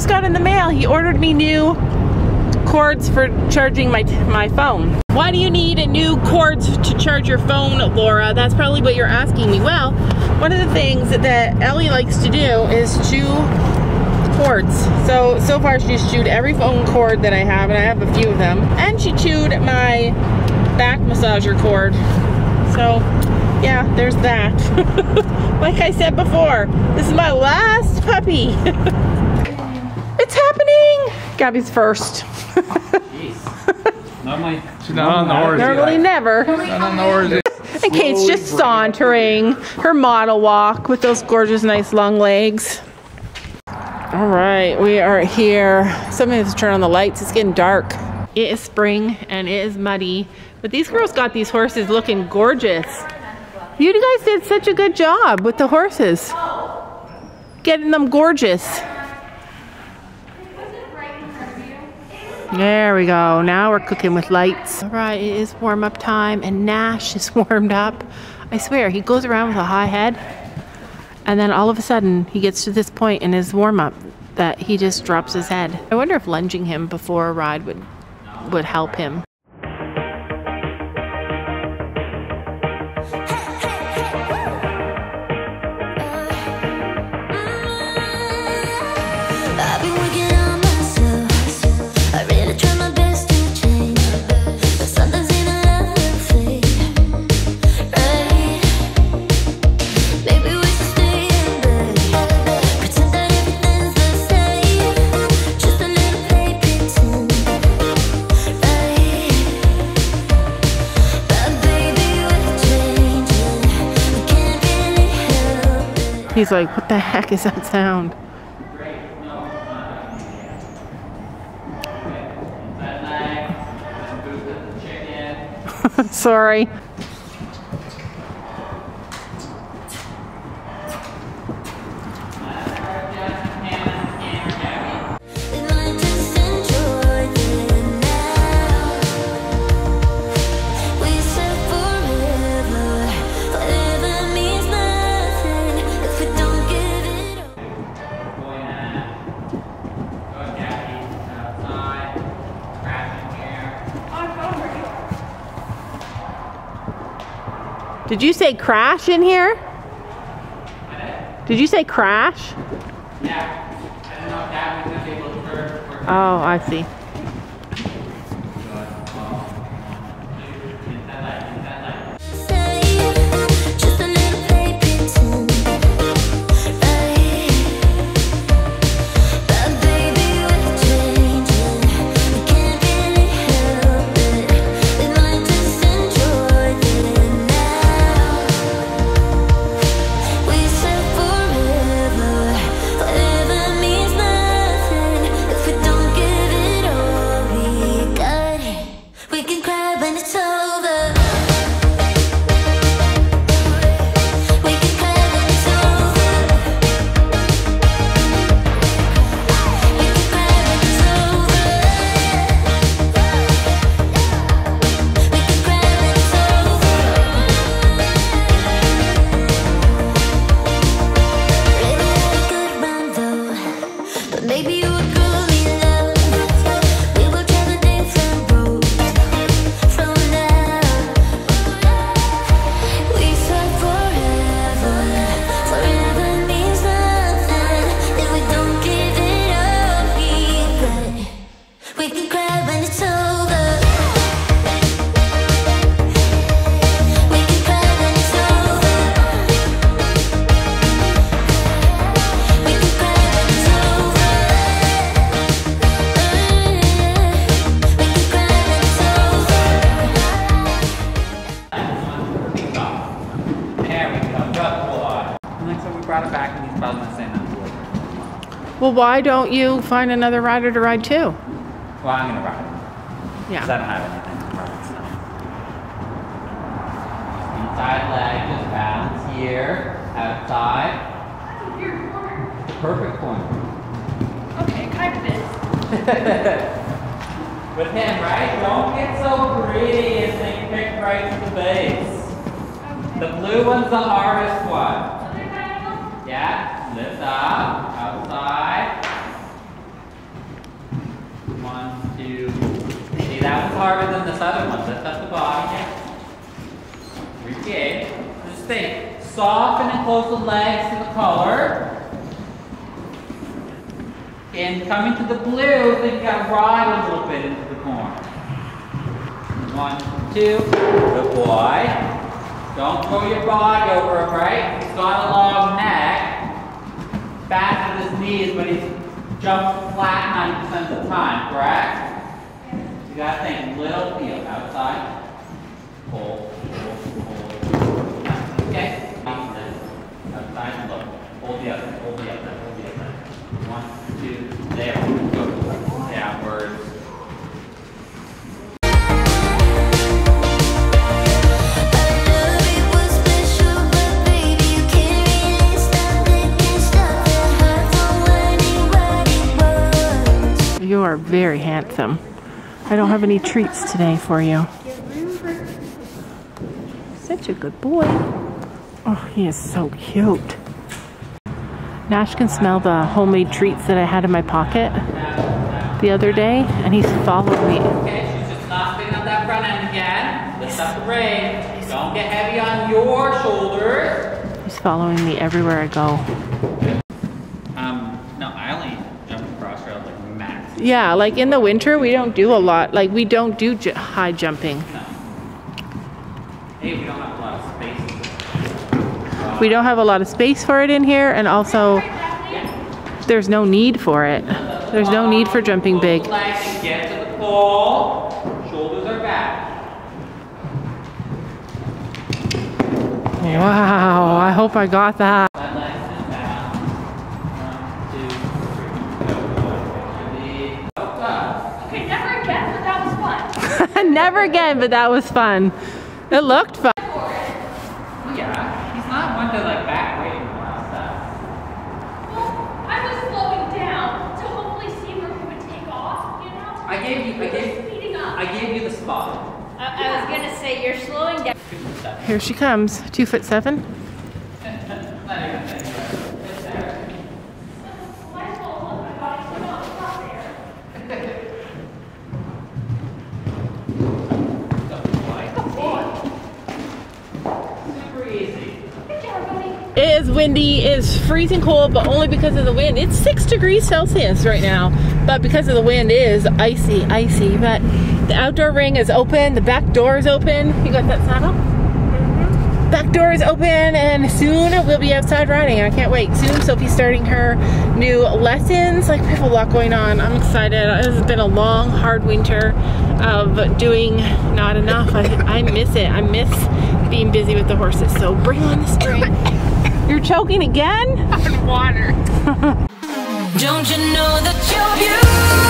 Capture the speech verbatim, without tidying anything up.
just got in the mail. He ordered me new cords for charging my, my phone. Why do you need a new cord to charge your phone, Laura? That's probably what you're asking me. Well, one of the things that Ellie likes to do is chew cords. So, so far she's chewed every phone cord that I have, and I have a few of them. And she chewed my back massager cord. So, yeah, there's that. Like I said before, this is my last puppy. It's happening! Gabby's first. Not my, she's not on the horse. Normally never. And Kate's just sauntering her model walk with those gorgeous, nice long legs. All right, we are here. Somebody has to turn on the lights. It's getting dark. It is spring and it is muddy, but these girls got these horses looking gorgeous. You guys did such a good job with the horses, getting them gorgeous. There we go, now we're cooking with lights. All right, it is warm up time and Nash is warmed up. I swear, he goes around with a high head and then all of a sudden he gets to this point in his warm up that he just drops his head. I wonder if lunging him before a ride would, would help him. He's like, what the heck is that sound? Sorry. Did you say crash in here? Did you say crash? Yeah. I don't know if that was able to work. Oh, I see. Well, why don't you find another rider to ride too? Well, I'm gonna ride. Yeah. Because I don't have anything to ride, so. Inside leg, just balance here, outside. That's a weird corner. Perfect corner. Okay, kind of is. With him, right? Don't get so greedy as they pick right to the base. Okay. The blue one's the hardest one. Other side? Yeah, lift up. Outside. harder than this other one. Lift up the bottom here. Regain. Just think. Soften and close the legs to the color. And coming to the blue, then you gotta ride a little bit into the corner. One, two, good boy. Don't throw your body over him, right? He's got a long neck. Fast with his knees, but he jumps flat ninety percent of the time, correct? You gotta think, little feel outside. Pull, pull, pull. Okay? Outside, look. Hold the other, hold the other, hold the other. One. There, go downwards. You are very handsome. I don't have any treats today for you. Such a good boy. Oh, he is so cute. Nash can smell the homemade treats that I had in my pocket the other day, and he's followed me. Okay, she's just knocking on that front end again. Lift up the reins. Don't get heavy on your shoulders. He's following me everywhere I go. Um, no, I only jump across rail like max. Yeah, like in the winter, we don't do a lot. Like, we don't do j high jumping. No. Hey, we don't have a lot of space. We don't have a lot of space for it in here, and also there's no need for it. There's no need for jumping big. Get to the pole. Shoulders are back. Wow, I hope I got that. Never again, but that was fun. Never again, but that was fun. It looked fun. I gave you, I gave, I gave you the spot. I, I was gonna say you're slowing down. Here she comes, two foot seven. Super easy. Good job, buddy. It is windy. It is freezing cold, but only because of the wind. It's six degrees Celsius right now. But because of the wind, it is icy, icy. But the outdoor ring is open, the back door is open. You got that saddle? Mm-hmm. Back door is open, and soon we'll be outside riding. I can't wait. Soon Sophie's starting her new lessons. Like, we have a lot going on. I'm excited. It has been a long, hard winter of doing not enough. I, I miss it. I miss being busy with the horses. So bring on the spring. You're choking again? On water. Don't you know that you're beautiful?